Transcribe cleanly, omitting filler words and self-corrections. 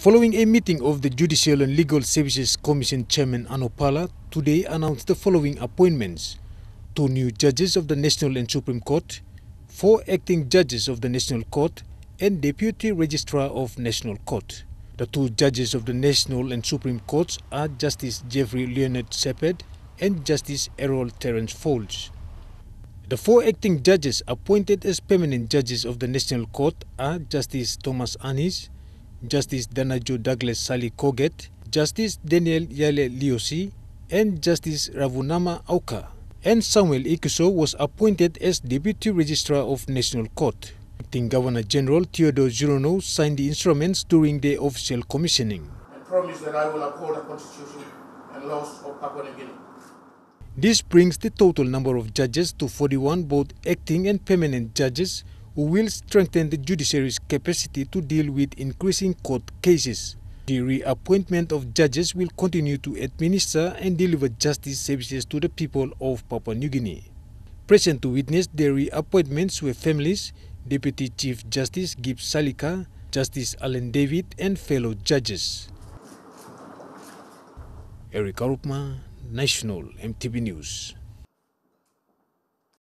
Following a meeting of the Judicial and Legal Services Commission Chairman Anopala, today announced the following appointments: 2 new judges of the National and Supreme Court, 4 acting judges of the National Court, and Deputy Registrar of National Court. The 2 judges of the National and Supreme Courts are Justice Jeffrey Leonard Seppard and Justice Errol Terence Folds. The 4 acting judges appointed as permanent judges of the National Court are Justice Thomas Anis, Justice Danajo Douglas Sally Koget, Justice Daniel Yale Liosi, and Justice Ravunama Auka. And Samuel Ikuso was appointed as Deputy Registrar of National Court. Acting Governor General Theodore Zirono signed the instruments during the official commissioning. I promise that I will uphold the Constitution and laws of Papua New Guinea. This brings the total number of judges to 41, both acting and permanent judges, who will strengthen the judiciary's capacity to deal with increasing court cases. The reappointment of judges will continue to administer and deliver justice services to the people of Papua New Guinea. Present to witness the reappointments were families, Deputy Chief Justice Gibb Salika, Justice Alan David, and fellow judges. Eric Arupma, National MTV News.